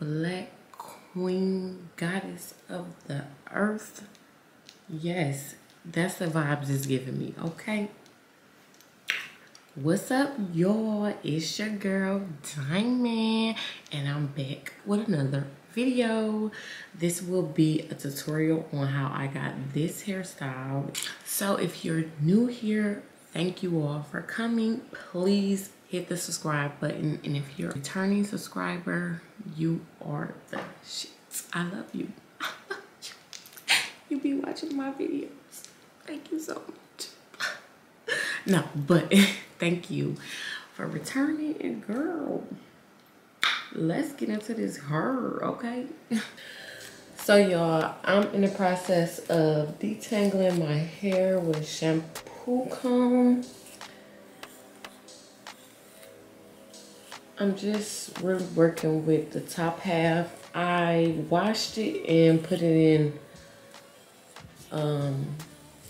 Black Queen, Goddess of the Earth. Yes, that's the vibes it's giving me, okay? What's up, y'all? It's your girl, Diamond, and I'm back with another video. This will be a tutorial on how I got this hairstyle. So if you're new here, thank you all for coming. Please hit the subscribe button, and if you're a returning subscriber, you are the shit. I love you. You be watching my videos. Thank you so much. No, but thank you for returning, and girl, let's get into this hair, okay? So y'all, I'm in the process of detangling my hair with a shampoo comb. I'm just really working with the top half. I washed it and put it in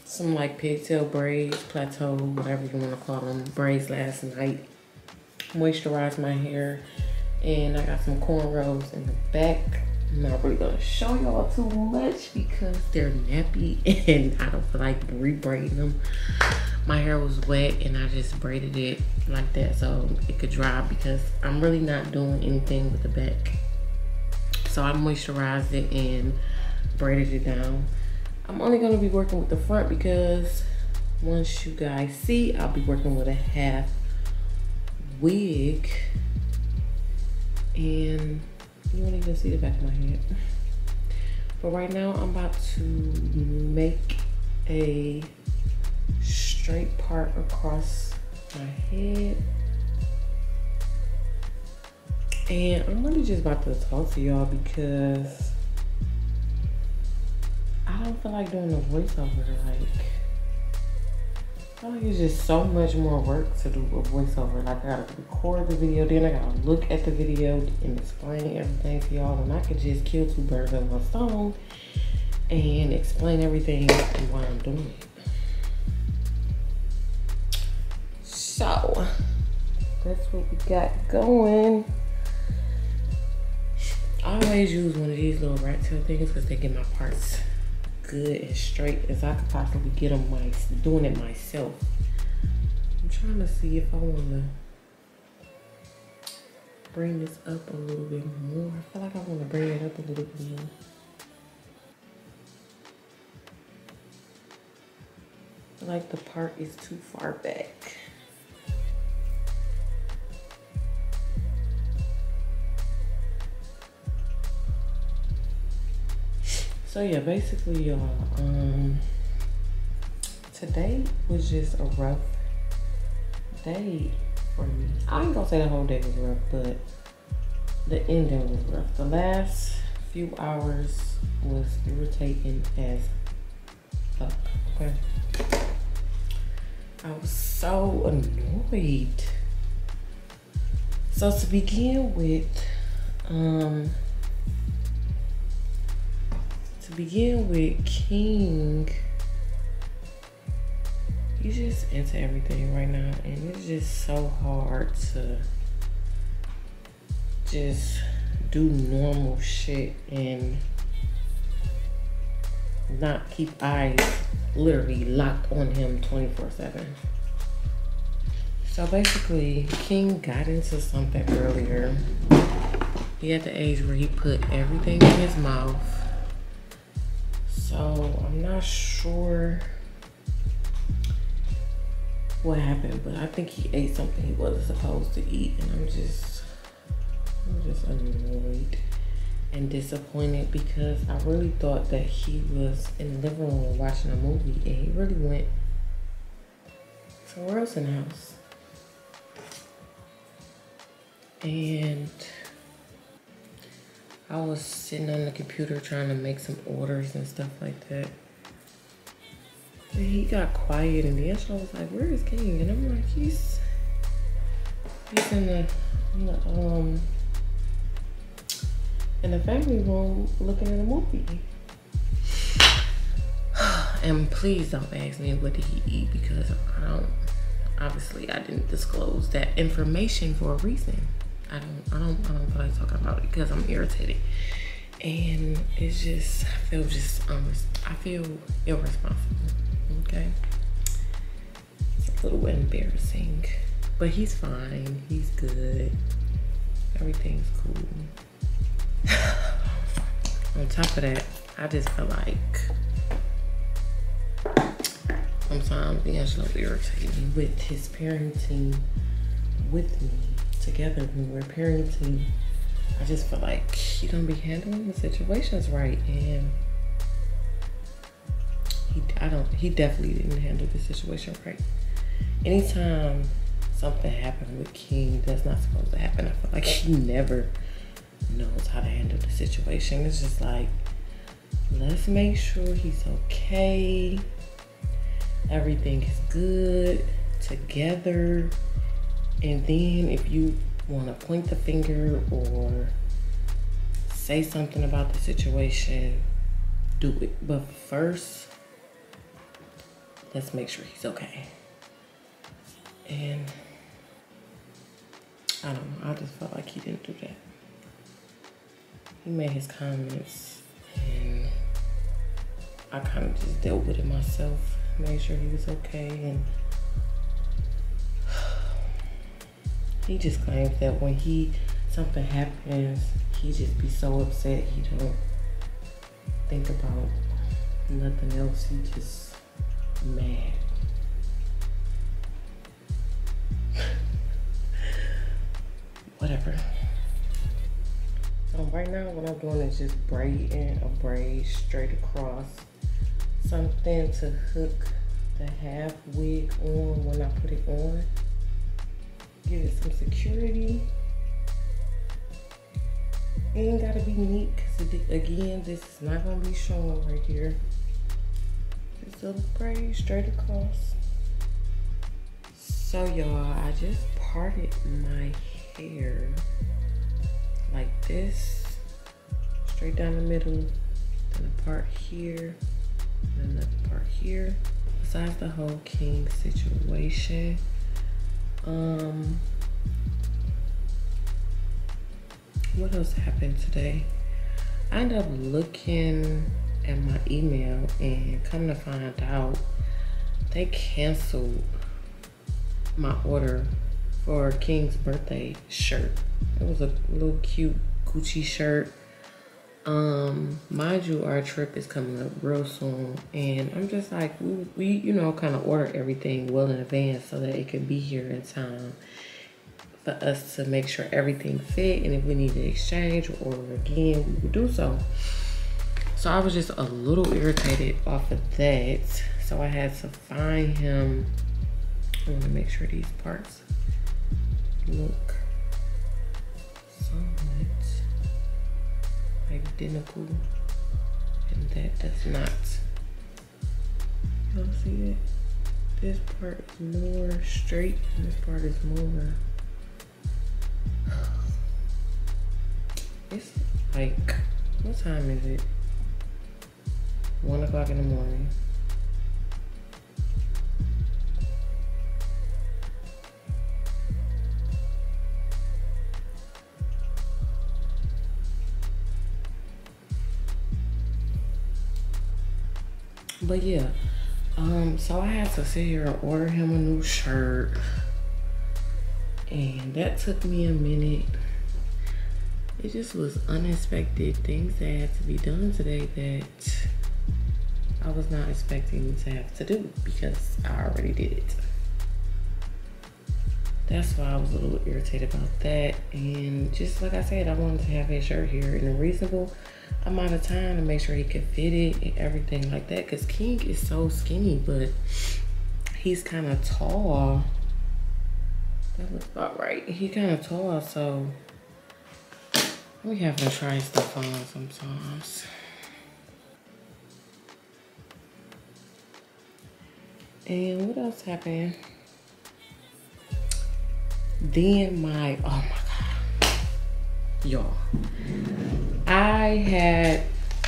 some like pigtail braids, plateau, whatever you want to call them, braids last night. Moisturized my hair, and I got some cornrows in the back. I'm not really gonna show y'all too much because they're nappy and I don't feel like re-braiding them. My hair was wet and I just braided it like that so it could dry because I'm really not doing anything with the back. So I moisturized it and braided it down. I'm only gonna be working with the front because once you guys see, I'll be working with a half wig. And you won't even see the back of my head. But right now I'm about to make a straight part across my head. And I'm really just about to talk to y'all because I don't feel like doing a voiceover. I feel like it's just so much more work to do a voiceover. Like, I gotta record the video, then I gotta look at the video and explain everything to y'all. And I could just kill two birds with one stone and explain everything while I'm doing it. So, that's what we got going. I always use one of these little rat tail things because they get my parts good and straight as I could possibly get them by doing it myself. I'm trying to see if I want to bring this up a little bit more. I feel like I want to bring it up a little bit more. I feel like the part is too far back. So yeah, basically y'all, today was just a rough day for me. I ain't gonna say the whole day was rough, but the ending was rough. The last few hours was irritating as fuck, okay? I was so annoyed. So to begin with, King, he's just into everything right now, and it's just so hard to just do normal shit and not keep eyes literally locked on him 24/7. So basically, King got into something earlier. He at the age where he put everything in his mouth. So I'm not sure what happened, but I think he ate something he wasn't supposed to eat, and I'm just annoyed and disappointed because I really thought that he was in the living room watching a movie, and he really went somewhere else in the house. And I was sitting on the computer trying to make some orders and stuff like that. And he got quiet, and the actual was like, "Where is King?" And I'm like, he's in the family room looking at a movie." And please don't ask me what did he eat because I didn't disclose that information for a reason. I don't like talking about it because I'm irritated, and it's just I feel irresponsible. Okay, it's a little embarrassing, but he's fine. He's good. Everything's cool. On top of that, I just feel like sometimes D'Angelo's irritating with his parenting with me. Together when we're parenting, I just feel like he don't be handling the situations right, and he definitely didn't handle the situation right. Anytime something happened with King that's not supposed to happen, I feel like he never knows how to handle the situation. It's just like, let's make sure he's okay, everything is good together. And then if you want to point the finger or say something about the situation, do it. But first, let's make sure he's okay. And I don't know, I just felt like he didn't do that. He made his comments and I kind of just dealt with it myself, made sure he was okay. And he just claims that when something happens, he just be so upset he don't think about nothing else. He just mad. Whatever. So right now what I'm doing is just braiding a braid straight across, something to hook the half wig on when I put it on. Give it some security. It ain't gotta be neat, because again, this is not gonna be showing right here. Just a braid straight across. So y'all, I just parted my hair like this, straight down the middle, then a part here, then another part here. Besides the whole King situation, what else happened today? I ended up looking at my email and come to find out they canceled my order for King's birthday shirt. It was a little cute Gucci shirt. Mind you, our trip is coming up real soon, and I'm just like, we you know, kind of order everything well in advance so that it can be here in time for us to make sure everything fit, and if we need to exchange or order again, we would do so. So I was just a little irritated off of that, so I had to find him. I want to make sure these parts look somewhat identical, and that does not. Y'all see that? This part is more straight and this part is more, it's like, what time is it? 1 o'clock in the morning. But yeah, so I had to sit here and order him a new shirt, and that took me a minute. It just was unexpected things that had to be done today that I was not expecting to have to do because I already did it. That's why I was a little irritated about that. And just like I said, I wanted to have his shirt here in a reasonable amount of time to make sure he could fit it and everything like that, because King is so skinny, but he's kind of tall. That looks about right. He's kind of tall, so we have to try stuff on sometimes. And what else happened? Then oh my God, y'all, I had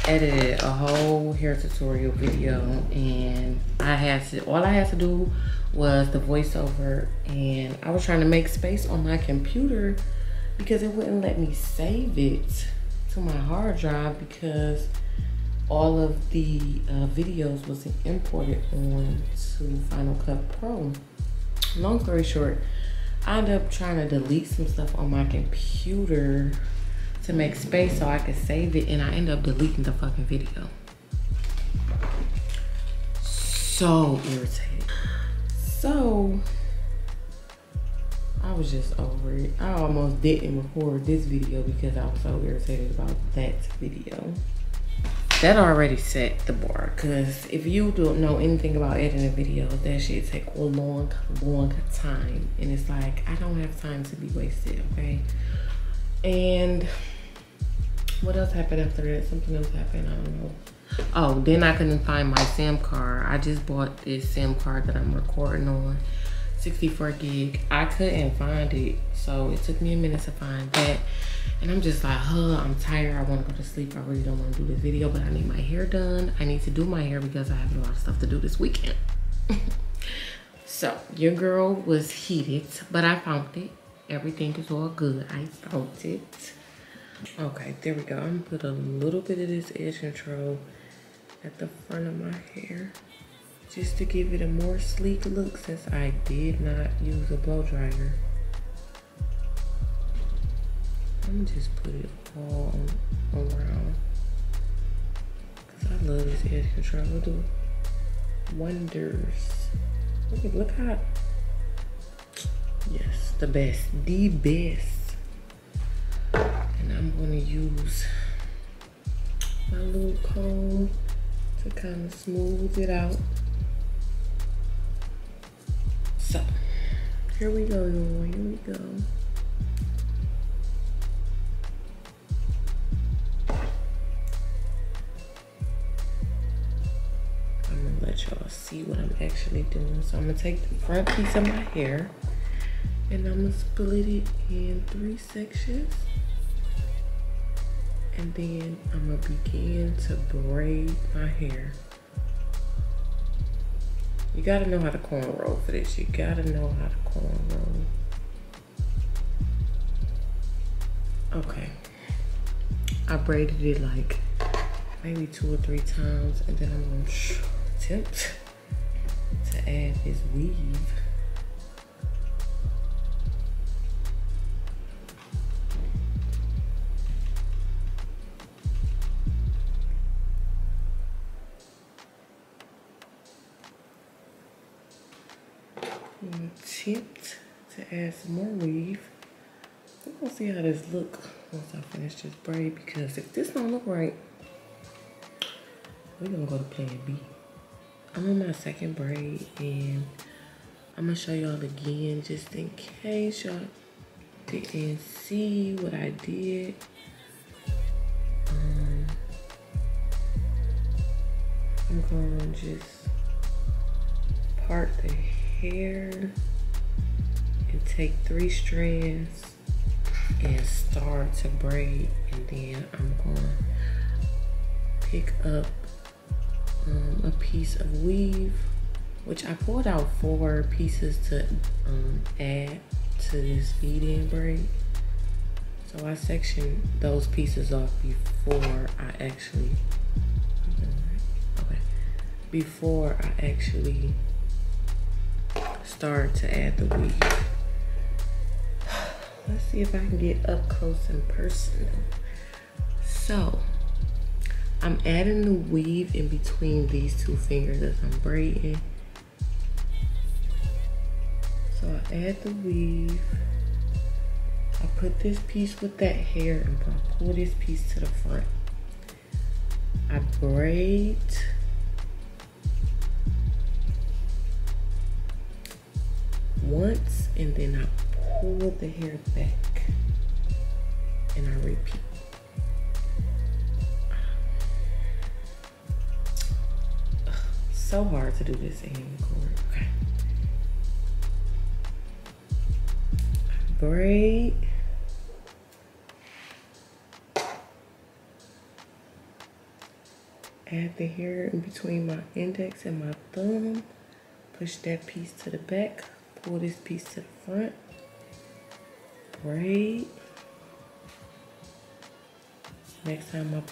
edited a whole hair tutorial video, and all I had to do was the voiceover, and I was trying to make space on my computer because it wouldn't let me save it to my hard drive because all of the videos wasn't imported on to Final Cut Pro. Long story short, I ended up trying to delete some stuff on my computer to make space so I could save it, and I ended up deleting the fucking video. So irritated. So I was just over it. I almost didn't record this video because I was so irritated about that video. That already set the bar, because if you don't know anything about editing videos, that shit take a long, long time. And it's like, I don't have time to be wasted, okay? And what else happened after that? Something else happened, I don't know. Oh, then I couldn't find my SIM card. I just bought this SIM card that I'm recording on, 64 gig. I couldn't find it, so it took me a minute to find that. And I'm just like, huh, I'm tired. I want to go to sleep. I really don't want to do this video, but I need my hair done. I need to do my hair because I have a lot of stuff to do this weekend. So your girl was heated, but I found it. Everything is all good. I found it. Okay, there we go. I'm going to put a little bit of this edge control at the front of my hair just to give it a more sleek look since I did not use a blow dryer. I'm just put it all around because I love this edge control. It'll do wonders. Look how, yes, the best. And I'm gonna use my little comb to kind of smooth it out. So here we go, y'all. Here we go. Y'all see what I'm actually doing. So I'm gonna take the front piece of my hair and I'm gonna split it in 3 sections, and then I'm gonna begin to braid my hair. You gotta know how to cornrow for this. You gotta know how to cornrow. Okay, I braided it like maybe 2 or 3 times, and then I'm gonna attempt to add this weave. Attempt to add some more weave. We're gonna see how this looks once I finish this braid, because if this don't look right, we're gonna go to plan B. I'm on my second braid, and I'm gonna show y'all again just in case y'all didn't see what I did. I'm gonna just part the hair and take 3 strands and start to braid, and then I'm gonna pick up a piece of weave, which I pulled out 4 pieces to add to this feed-in braid. So I sectioned those pieces off before I actually start to add the weave. Let's see if I can get up close and personal. So I'm adding the weave in between these 2 fingers as I'm braiding. So I add the weave. I put this piece with that hair, and I pull this piece to the front. I braid. Once, and then I pull the hair back. And I repeat. So hard to do this in hand record. Okay. Braid. Add the hair in between my index and my thumb. Push that piece to the back. Pull this piece to the front. Braid. next time I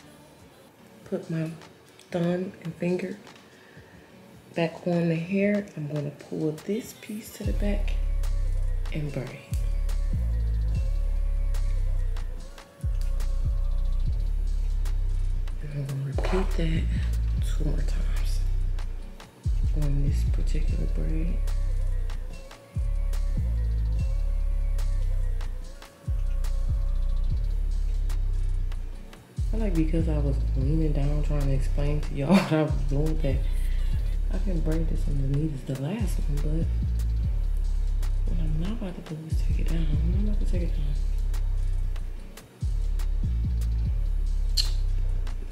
put my thumb and finger back on the hair, I'm gonna pull this piece to the back and braid. And I'm gonna repeat that 2 more times on this particular braid. I like, because I was leaning down trying to explain to y'all what I was doing, that I can braid this underneath as the last one, but what I'm not about to do is take it down. I'm not about to take it down.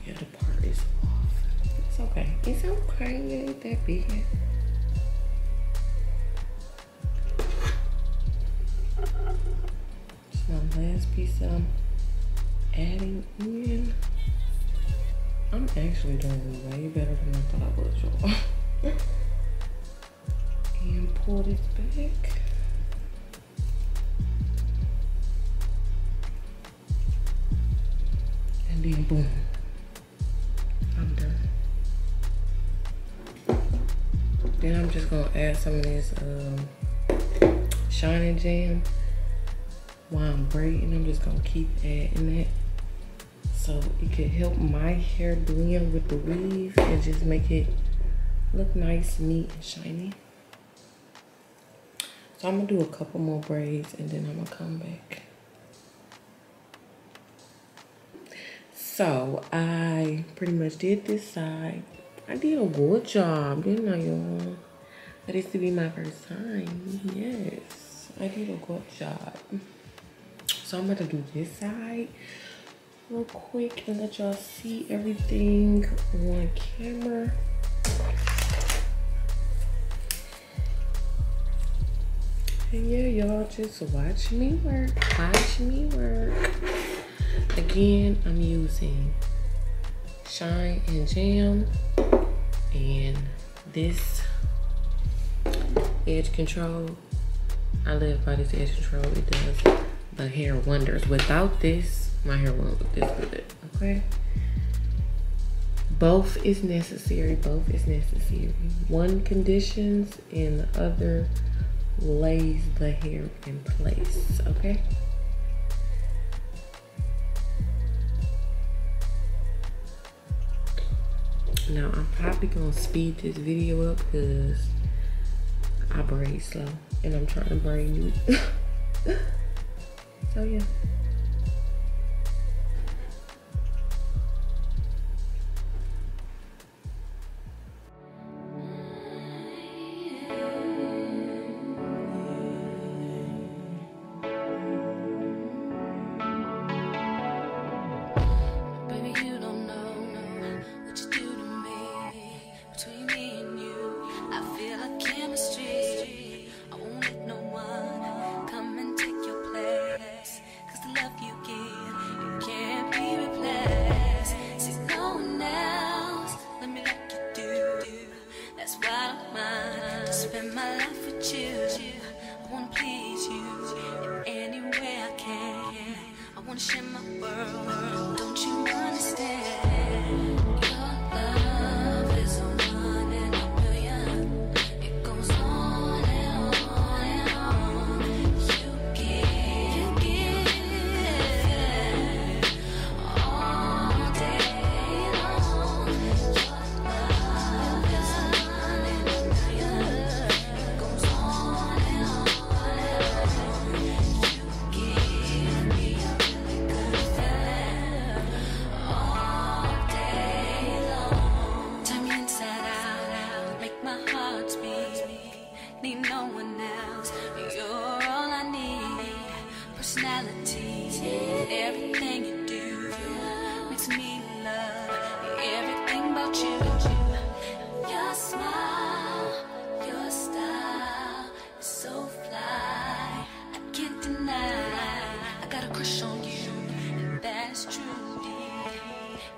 Yeah, the part is off. It's okay. It's okay. It ain't that big. It's my last piece that I'm adding in. I'm actually doing way better than I thought I would, y'all. And pull this back. And then boom. I'm done. Then I'm just gonna add some of this Shine and Jam while I'm braiding. I'm just gonna keep adding that. So it could help my hair blend with the weave and just make it look nice, neat, and shiny. So I'm gonna do a couple more braids and then I'm gonna come back. So I pretty much did this side. I did a good job, didn't I, y'all? That is to be my first time. Yes, I did a good job. So I'm gonna do this side real quick and let y'all see everything on camera. And yeah, y'all, just watch me work. Watch me work. Again, I'm using Shine and Jam, and this edge control. I live by this edge control. It does the hair wonders. Without this, my hair won't look this good, okay? Both is necessary, both is necessary. One conditions and the other lays the hair in place, okay? Now, I'm probably gonna speed this video up because I braid slow and I'm trying to braid new. So yeah.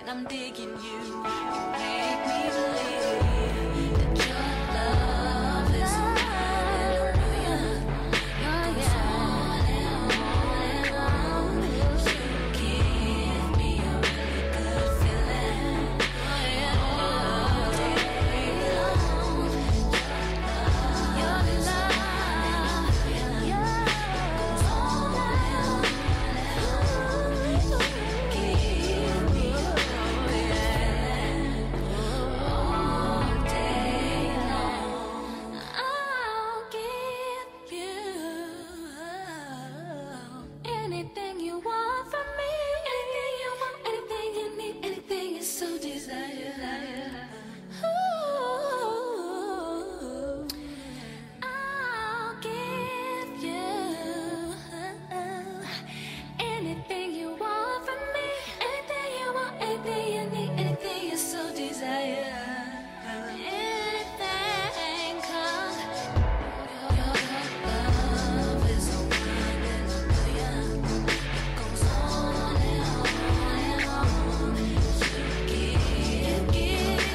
I'm digging you. You make me believe that your love is mine. It goes on and on and on. You give me a anything you so desire. Anything comes. Your love is a wine and a million. It goes on and on and on. You give.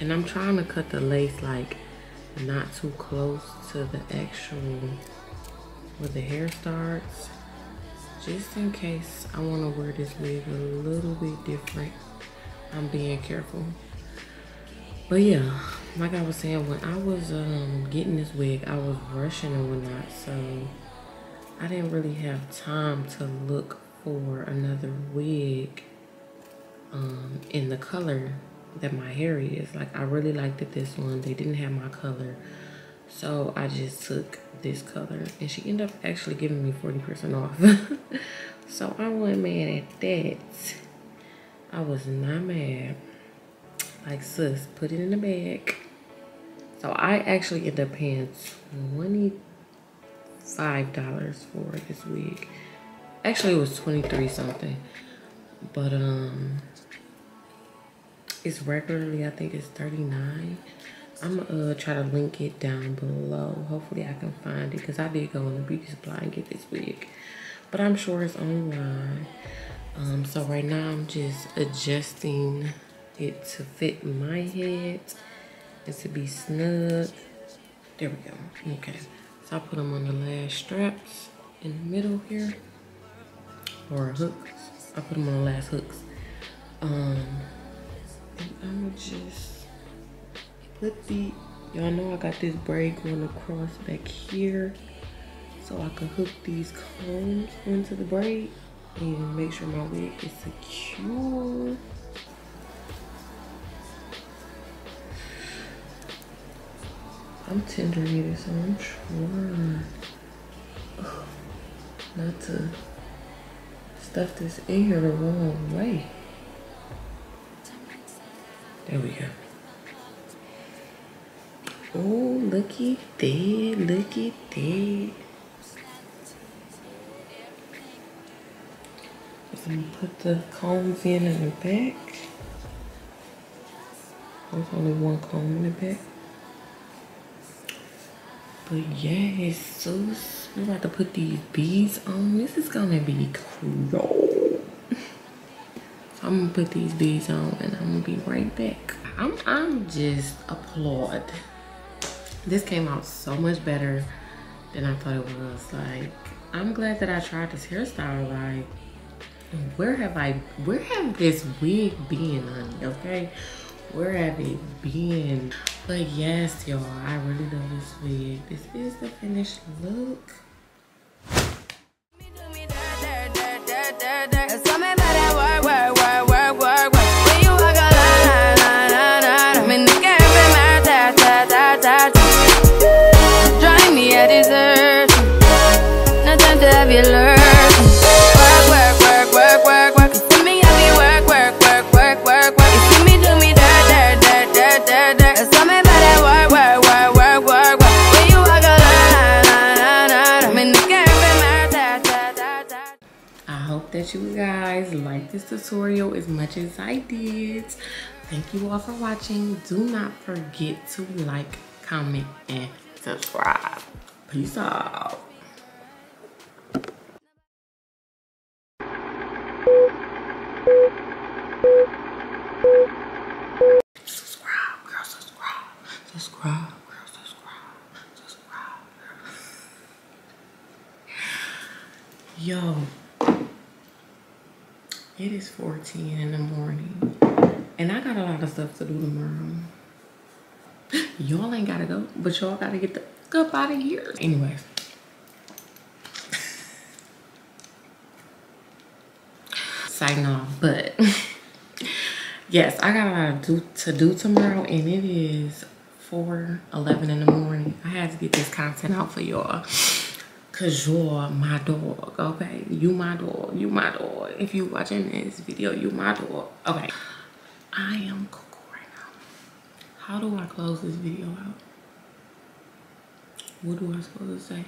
And I'm trying to cut the lace like not too close to the actual where the hair starts, just in case I want to wear this wig a little bit different. I'm being careful, but yeah, like I was saying, when I was getting this wig, I was rushing and whatnot, so I didn't really have time to look for another wig in the color that my hair is. Like, I really liked it, this one. They didn't have my color, so I just took this color, and she ended up actually giving me 40% off. So I wasn't mad at that. I was not mad. Like, sis, put it in the bag. So I actually ended up paying $25 for this wig. Actually, it was 23 something, but it's regularly, I think it's 39. I'm gonna try to link it down below. Hopefully I can find it, because I did go on the beauty supply and get this wig, but I'm sure it's online. So right now I'm just adjusting it to fit my head and to be snug. There we go. Okay, so I put them on the last straps in the middle here, or hooks. I put them on the last hooks. And I'm just put the, y'all know I got this braid going across back here, so I can hook these combs into the braid and make sure my wig is secure. I'm tender either, so I'm trying not to stuff this in here the wrong way. There we go. Oh, looky there, looky there. Just gonna put the combs in the back. There's only one comb in the back. But yeah, it's so smooth. I'm about to put these beads on. This is gonna be cool. I'm gonna put these beads on and I'm gonna be right back. I'm just applaud. This came out so much better than I thought it was. Like, I'm glad that I tried this hairstyle. Like, where have this wig been, honey? Okay, where have it been? But yes, y'all, I really love this wig. This is the finished look. You guys like this tutorial as much as I did. Thank you all for watching. Do not forget to like, comment, and subscribe. Peace out. Subscribe, girl, subscribe. Subscribe, girl, subscribe. Subscribe, girl. Yo. It is 4:10 in the morning, and I got a lot of stuff to do tomorrow. Y'all ain't gotta go, but y'all gotta get the fuck up out of here. Anyways. Signing off, but yes, I got a lot to do tomorrow, and it is 4:11 in the morning. I had to get this content out for y'all. Cause you're my dog, okay? You my dog, you my dog. If you watching this video, you my dog, okay? I am cuckoo right now. How do I close this video out? What do I supposed to say?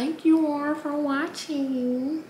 Thank you all for watching.